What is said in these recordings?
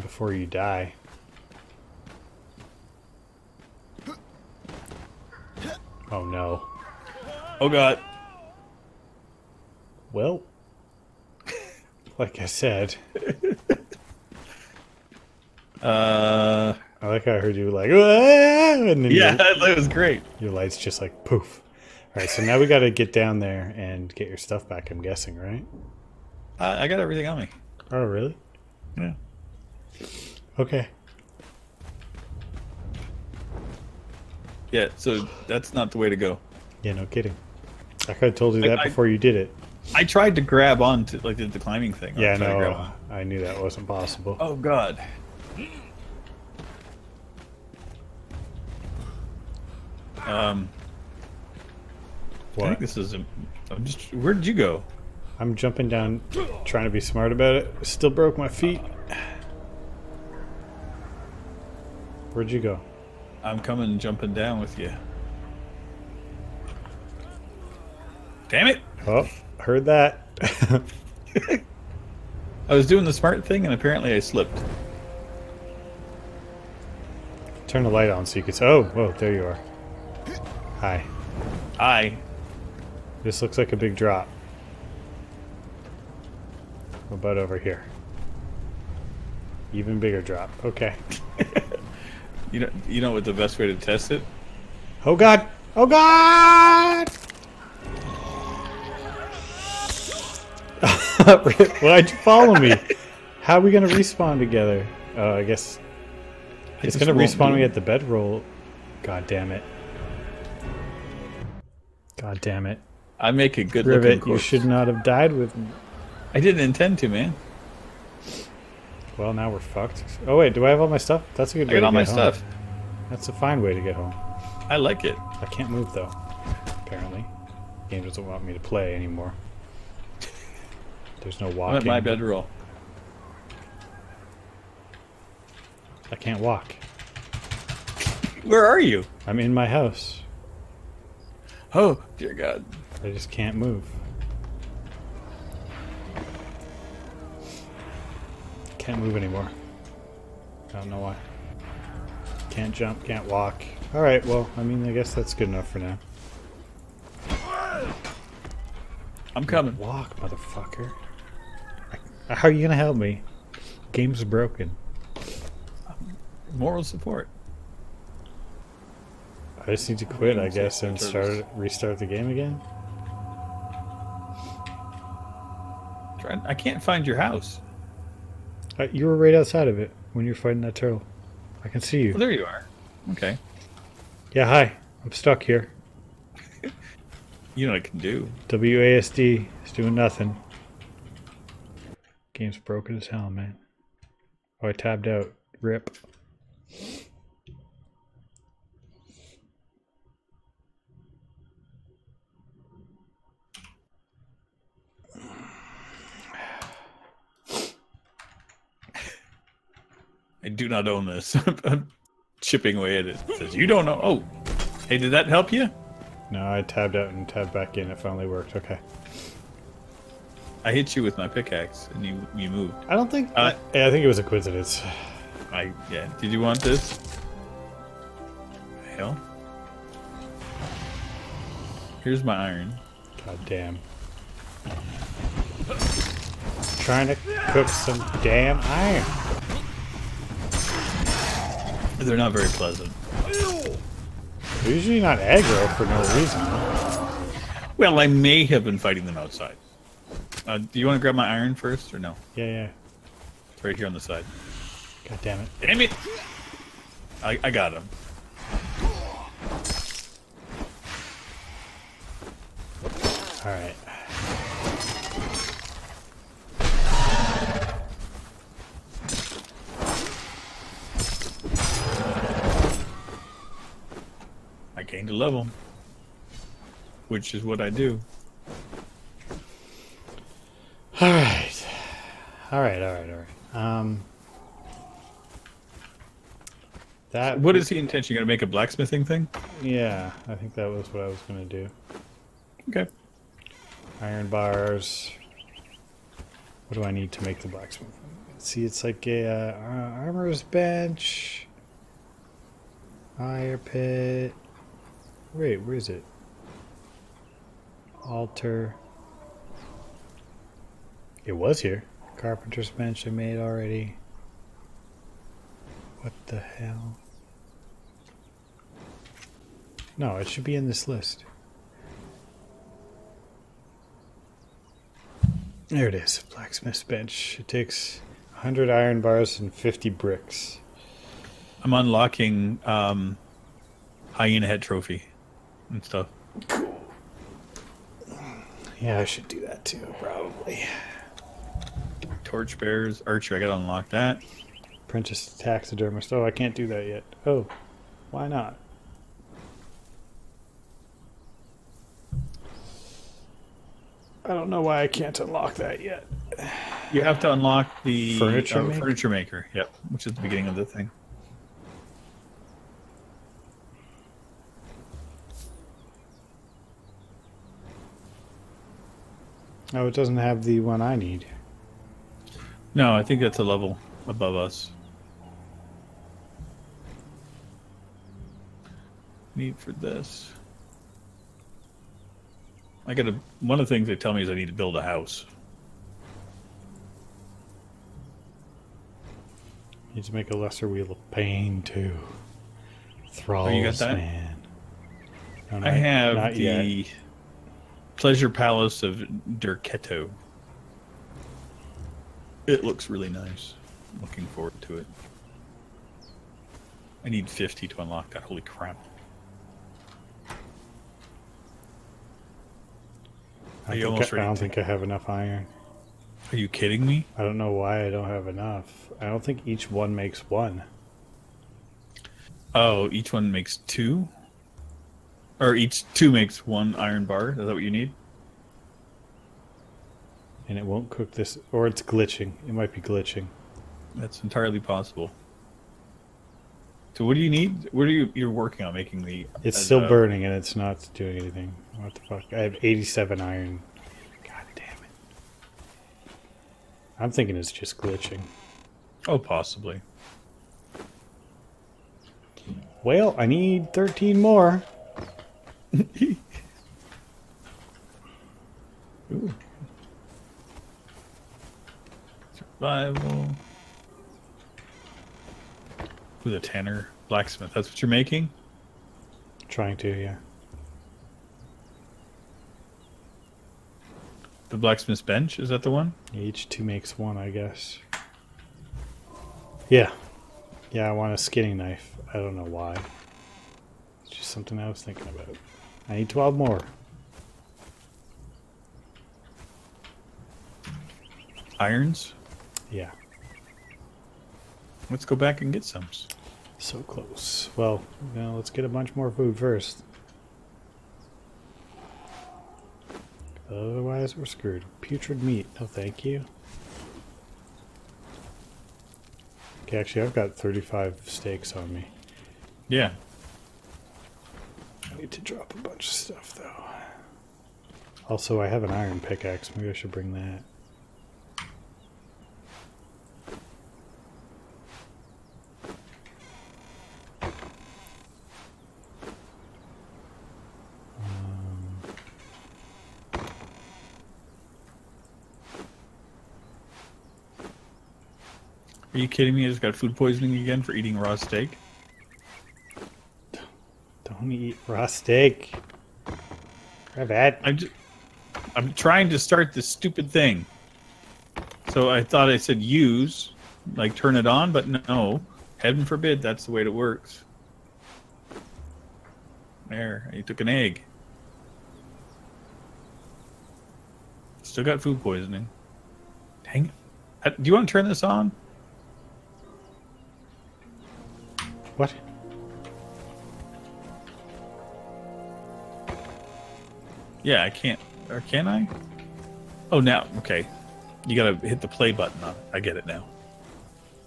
before you die. Oh no. Oh god. Well, like I said. I like how I heard you like, and then yeah, that was great. Your light's just like poof. Alright, so now we gotta get down there and get your stuff back, I'm guessing, right? I got everything on me. Oh, really? Yeah. Okay. Yeah, so that's not the way to go. Yeah, no kidding. I could have told you that before you did it. I tried to grab on to like the climbing thing. Yeah, no, I knew that wasn't possible. Oh god. What? I think this is. I'm just. Where did you go? I'm jumping down, trying to be smart about it. Still broke my feet. Where'd you go? I'm coming, jumping down with you. Damn it! Oh, heard that. I was doing the smart thing and apparently I slipped. Turn the light on so you can see. Oh, whoa, there you are. Hi. Hi. This looks like a big drop. What about over here? Even bigger drop. Okay. You know what the best way to test it? Oh god! Oh god! Why'd you follow me? How are we gonna respawn together? Oh, I guess it's gonna respawn me at the bedroll. God damn it. God damn it. I make a good looking corpse. You should not have died with me. I didn't intend to, man. Well, now we're fucked. Oh wait, do I have all my stuff? That's a good way to get home. I got all my stuff. That's a fine way to get home. I like it. I can't move though. Apparently, the game doesn't want me to play anymore. There's no walking. I'm at my bedroll. I can't walk. Where are you? I'm in my house. Oh dear God! I just can't move. Can't move anymore. I don't know why. Can't jump, can't walk. Alright, well, I mean, I guess that's good enough for now. I'm coming. Walk, motherfucker. How are you gonna help me? Game's broken. Moral support. I just need to quit, I guess, and restart the game again? I can't find your house. You were right outside of it when you were fighting that turtle. I can see you. Well, there you are. Okay. Yeah, hi. I'm stuck here. You know what I can do. WASD is doing nothing. Game's broken as hell, man. Oh, I tabbed out. Rip. I do not own this. I'm chipping away at it. It says, you don't know. Oh, hey, did that help you? No, I tabbed out and tabbed back in. It finally worked. Okay. I hit you with my pickaxe, and you moved. I don't think. Yeah, I think it was a coincidence. Yeah. Did you want this? Hell. Here's my iron. God damn. Trying to cook some damn iron. They're not very pleasant. They're usually not aggro for no reason. Well, I may have been fighting them outside. Do you want to grab my iron first or no? Yeah, yeah. It's right here on the side. God damn it. Damn it! I got him. Alright. Gained a level, which is what I do. All right. That. What is the intention? You gonna make a blacksmithing thing? Yeah, I think that was what I was gonna do. Okay. Iron bars. What do I need to make the blacksmithing? See, it's like a armorer's bench, fire pit. Wait, where is it? Altar. It was here. Carpenter's bench I made already. What the hell? No, it should be in this list. There it is, blacksmith's bench. It takes 100 iron bars and 50 bricks. I'm unlocking hyena head trophy and stuff. Cool. Yeah, I should do that too, probably. Torchbearers, archer, I gotta unlock that. Apprentice taxidermist. Oh, I can't do that yet. Oh, why not? I don't know why I can't unlock that yet. You have to unlock the furniture maker. Yep, which is the beginning of the thing. Oh, it doesn't have the one I need. No, I think that's a level above us. Need for this. I gotta. One of the things they tell me is I need to build a house. Need to make a lesser wheel of pain too. Thralls, oh, you got that? Man. No, I have the yet. Pleasure Palace of Durketto. It looks really nice. Looking forward to it. I need 50 to unlock that. Holy crap! I don't think I have enough iron. Are you kidding me? I don't know why I don't have enough. I don't think each one makes one. Oh, each one makes two? Or each two makes one iron bar? Is that what you need? And it won't cook this, or it's glitching. It might be glitching. That's entirely possible. So what do you need? What are you're working on making the... It's still burning and it's not doing anything. What the fuck? I have 87 iron. God damn it. I'm thinking it's just glitching. Oh, possibly. Well, I need 13 more. Ooh. Survival. With a tanner blacksmith. That's what you're making? Trying to, yeah. The blacksmith's bench, is that the one? Each two makes one, I guess. Yeah. Yeah, I want a skinning knife. I don't know why. It's just something I was thinking about. I need 12 more. Irons? Yeah. Let's go back and get some. So close. Well, now let's get a bunch more food first. Otherwise, we're screwed. Putrid meat. No, thank you. Okay, actually, I've got 35 steaks on me. Yeah. I need to drop a bunch of stuff, though. Also, I have an iron pickaxe. Maybe I should bring that. Are you kidding me? I just got food poisoning again for eating raw steak. Don't eat raw steak. Grab that. I'm trying to start this stupid thing. So I thought I said use, like turn it on, but no. Heaven forbid that's the way it works. There, I took an egg. Still got food poisoning. Dang it. Do you want to turn this on? What? Yeah, I can't. Or can I? Oh, now. Okay. You gotta hit the play button on it. I get it now.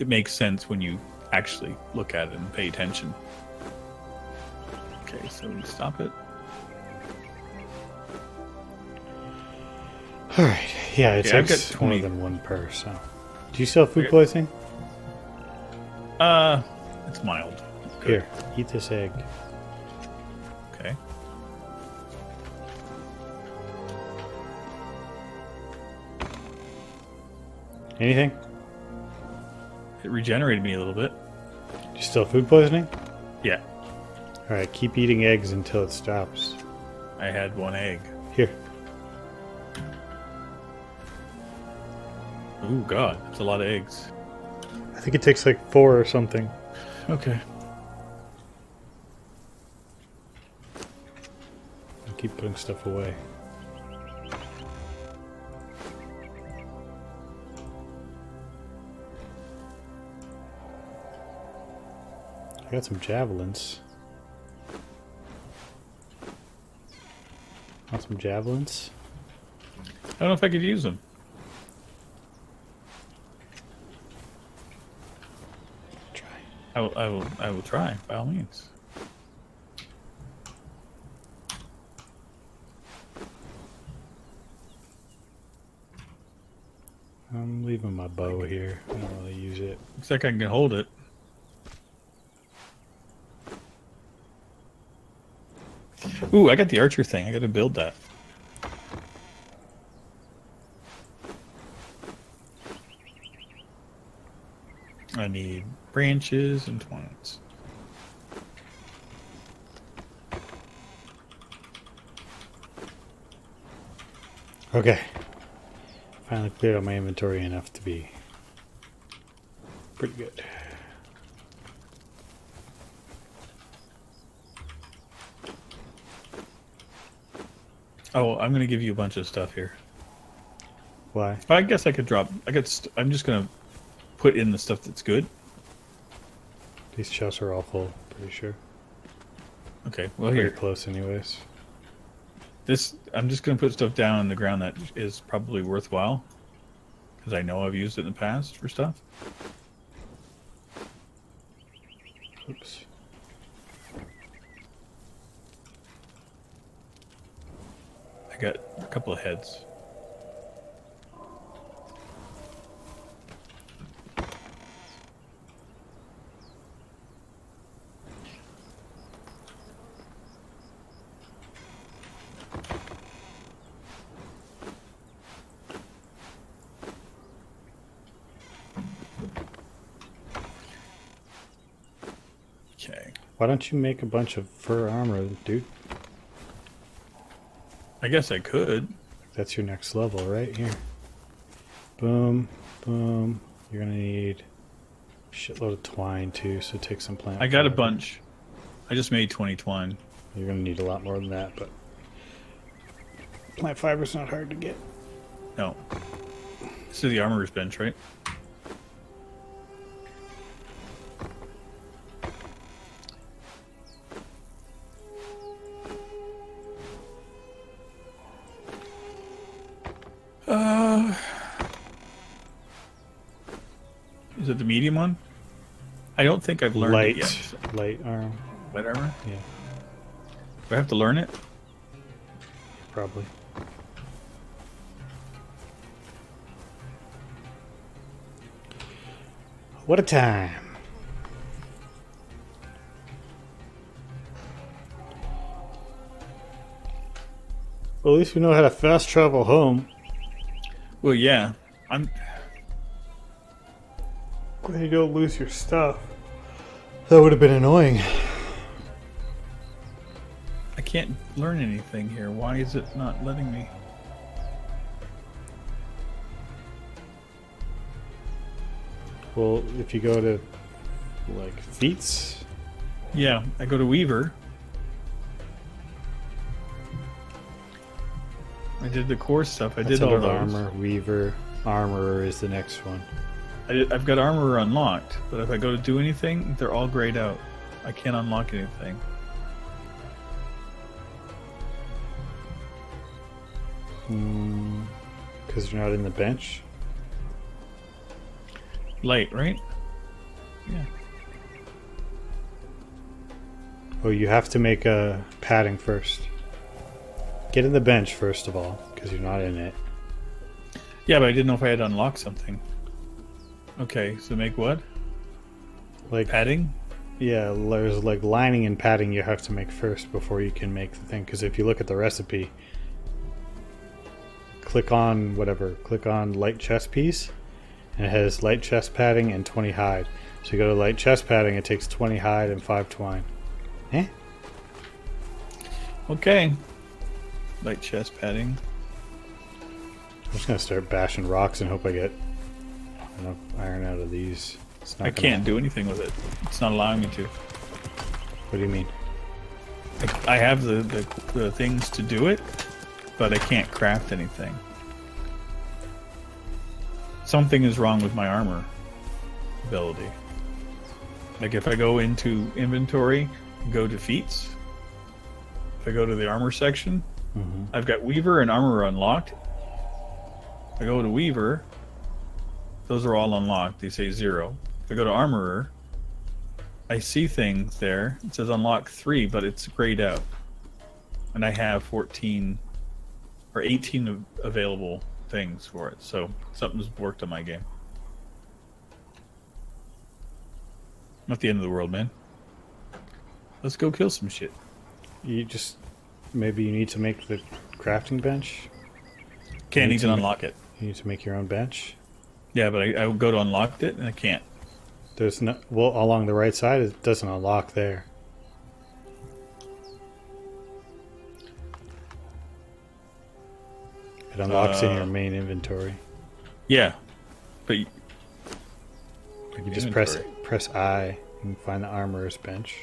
It makes sense when you actually look at it and pay attention. Okay, so we stop it. Alright. Yeah, it's I've got more than one per, so. Do you sell food poisoning? It's mild. Good. Here, eat this egg. Okay. Anything? It regenerated me a little bit. Do you still food poisoning? Yeah. Alright, keep eating eggs until it stops. I had one egg. Here. Ooh, God, that's a lot of eggs. I think it takes like 4 or something. Okay. I'll keep putting stuff away. I got some javelins. Want some javelins? I don't know if I could use them. I will try, by all means. I'm leaving my bow here. I don't really use it. Looks like I can hold it. Ooh, I got the archer thing. I gotta build that. I need branches and twines. Okay. Finally cleared out my inventory enough to be pretty good. Oh, I'm gonna give you a bunch of stuff here. Why? I guess I could drop. I'm just gonna put in the stuff that's good. These chests are all full, pretty sure. Okay, well here. Pretty close anyways. This, I'm just going to put stuff down on the ground that is probably worthwhile. Because I know I've used it in the past for stuff. Oops. I got a couple of heads. Why don't you make a bunch of fur armor, dude? I guess I could. That's your next level right here. Boom, boom. You're going to need a shitload of twine too, so take some plant. I got a bunch. I just made 20 twine. You're going to need a lot more than that, but plant fiber's not hard to get. No. This is the armorer's bench, right? Is it the medium one? I don't think I've learned it yet. So. Light armor. Light armor? Yeah. Do I have to learn it? Probably. What a time. Well, at least we know how to fast travel home. Well, yeah. I'm glad you don't lose your stuff. That would have been annoying. I can't learn anything here. Why is it not letting me? Well, if you go to, like, feats? Yeah, I go to Weaver. I did the core stuff. I did all those. Armor, Weaver, Armorer is the next one. I've got Armorer unlocked, but if I go to do anything, they're all grayed out. I can't unlock anything. Because you're not in the bench? Light, right? Yeah. Oh, you have to make a padding first. Get in the bench, first of all, because you're not in it. Yeah, but I didn't know if I had to unlock something. Okay, so make what? Like padding? Yeah, there's like lining and padding you have to make first before you can make the thing. Because if you look at the recipe, click on whatever, click on light chest piece, and it has light chest padding and 20 hide. So you go to light chest padding, it takes 20 hide and 5 twine. Eh? Okay. Light chest padding. I'm just gonna start bashing rocks and hope I get enough iron out of these. I can't do anything with it. It's not allowing me to. What do you mean? I have the things to do it, but I can't craft anything. Something is wrong with my armor ability. Like if I go into inventory, go to feats. If I go to the armor section, I've got Weaver and Armor unlocked. If I go to Weaver, those are all unlocked. They say 0. If I go to Armorer, I see things there. It says unlock 3, but it's grayed out. And I have 14 or 18 available things for it. So something's worked on my game. Not the end of the world, man. Let's go kill some shit. You just... Maybe you need to make the crafting bench? Can't even unlock it. You need to make your own bench? Yeah, but I would go to unlock it, and I can't. There's no... Well, along the right side, it doesn't unlock there. It unlocks in your main inventory. Yeah, but... You just press I and find the armorer's bench.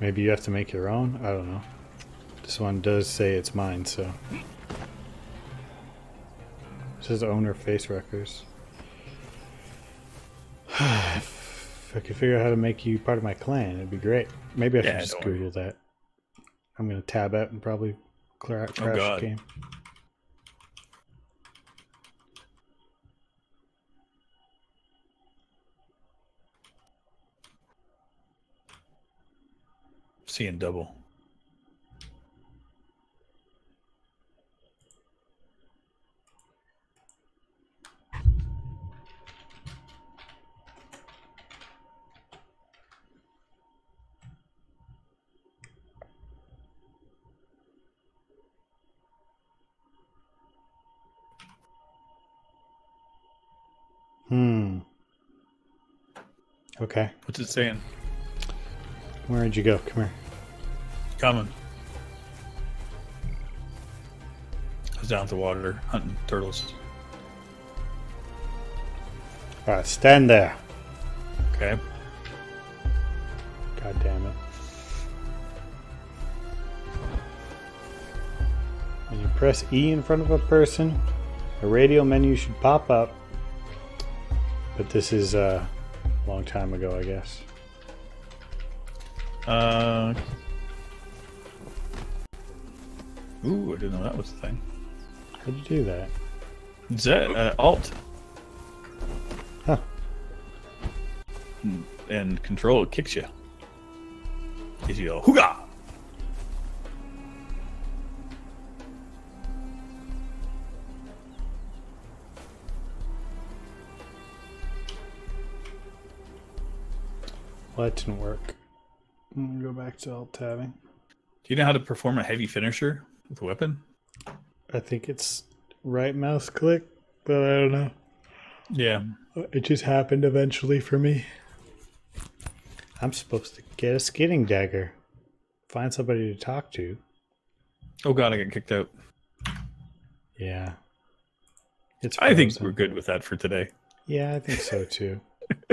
Maybe you have to make your own? I don't know. This one does say it's mine, so... This is owner Facewreckers. If I could figure out how to make you part of my clan, it'd be great. Maybe I should just Google that. I'm gonna tab out and probably clear out crash the game. Seeing double. Okay. What's it saying? Where'd you go? Come here. Coming. I was down at the water hunting turtles. Alright, stand there. Okay. God damn it. When you press E in front of a person, a radio menu should pop up. But this is a long time ago, I guess. Ooh, I didn't know that was a thing. How'd you do that? Is that Alt? Huh. And Control kicks you. Gives you a hoogah! Well, that didn't work. I'm gonna go back to alt tabbing. Do you know how to perform a heavy finisher with a weapon? I think it's right mouse click, but I don't know. Yeah. It just happened eventually for me. I'm supposed to get a skinning dagger. Find somebody to talk to. Oh god, I got kicked out. Yeah. It's frozen. I think we're good with that for today. Yeah, I think so too.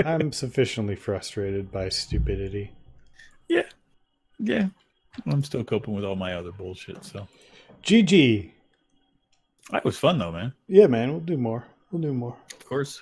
I'm sufficiently frustrated by stupidity. Yeah. Yeah. I'm still coping with all my other bullshit, so. GG. That was fun, though, man. Yeah, man. We'll do more. Of course.